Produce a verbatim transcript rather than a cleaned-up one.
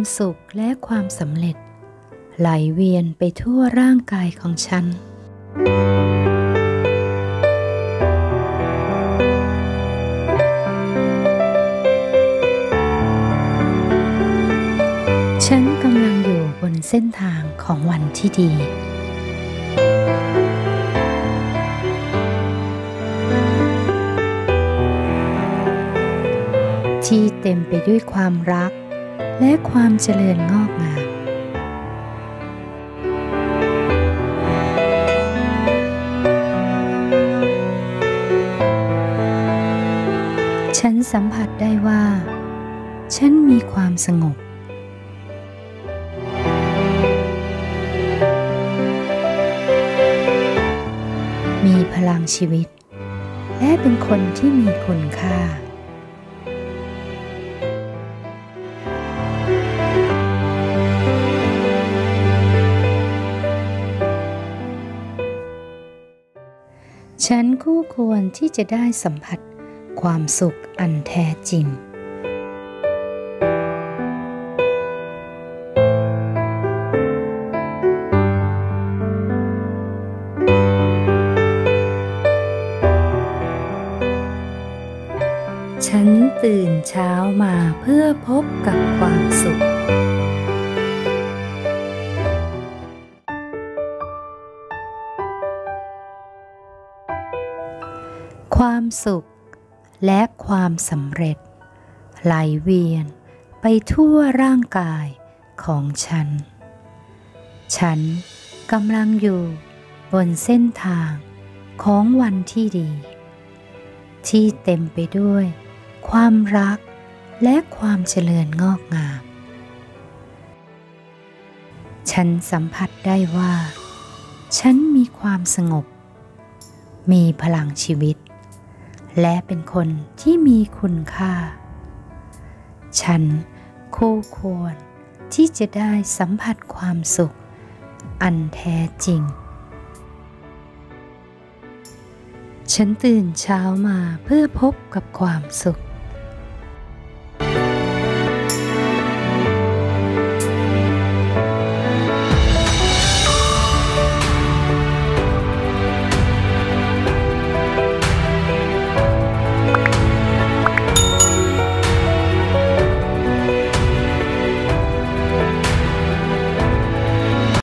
ความสุขและความสำเร็จไหลเวียนไปทั่วร่างกายของฉันฉันกำลังอยู่บนเส้นทางของวันที่ดีที่เต็มไปด้วยความรักและความเจริญงอกงามฉันสัมผัสได้ว่าฉันมีความสงบมีพลังชีวิตและเป็นคนที่มีคุณค่าฉันคู่ควรที่จะได้สัมผัสความสุขอันแท้จริงฉันตื่นเช้ามาเพื่อพบกับความสุขความสุขและความสำเร็จไหลเวียนไปทั่วร่างกายของฉันฉันกำลังอยู่บนเส้นทางของวันที่ดีที่เต็มไปด้วยความรักและความเจริญงอกงามฉันสัมผัสได้ว่าฉันมีความสงบมีพลังชีวิตและเป็นคนที่มีคุณค่าฉันคู่ควรที่จะได้สัมผัสความสุขอันแท้จริงฉันตื่นเช้ามาเพื่อพบกับความสุข